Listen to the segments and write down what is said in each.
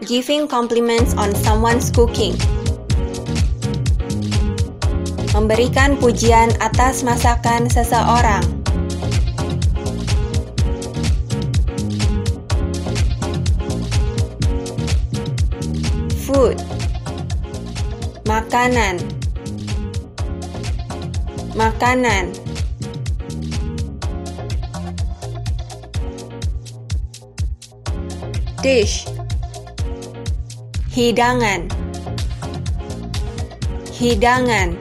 Giving compliments on someone's cooking. Memberikan pujian atas masakan seseorang. Food. Makanan. Makanan. Dish. Hidangan. Hidangan.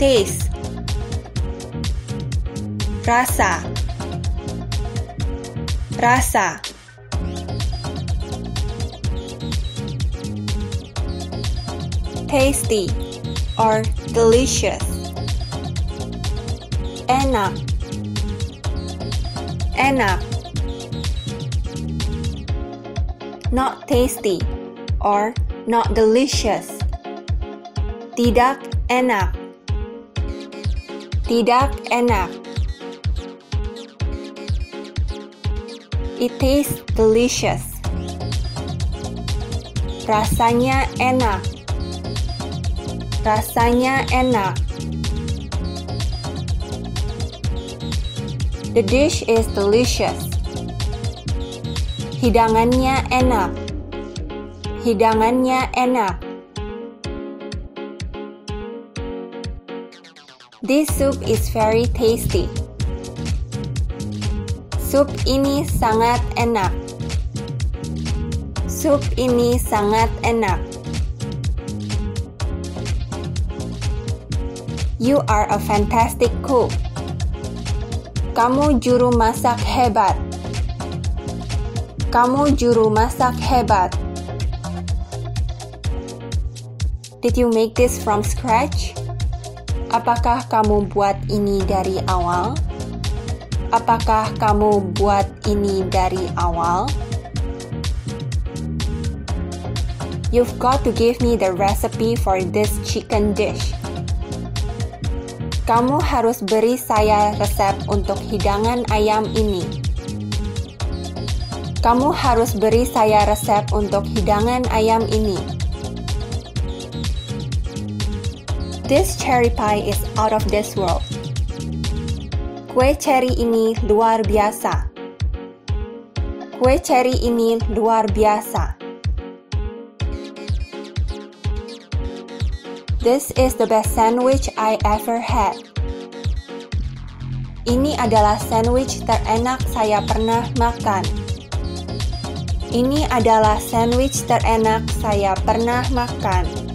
Taste. Rasa. Rasa. Tasty or delicious. Enak. Enak. Not tasty or not delicious. Tidak enak. Tidak enak. It tastes delicious. Rasanya enak. Rasanya enak. The dish is delicious. Hidangannya enak. Hidangannya enak. This soup is very tasty. Sup ini sangat enak. Sup ini sangat enak. You are a fantastic cook. Kamu juru masak hebat. Kamu juru masak hebat. Did you make this from scratch? Apakah kamu buat ini dari awal? Apakah kamu buat ini dari awal? You've got to give me the recipe for this chicken dish. Kamu harus beri saya resep untuk hidangan ayam ini. Kamu harus beri saya resep untuk hidangan ayam ini. This cherry pie is out of this world. Kue ceri ini luar biasa. Kue ceri ini luar biasa. This is the best sandwich I ever had. Ini adalah sandwich terenak saya pernah makan. Ini adalah sandwich terenak saya pernah makan.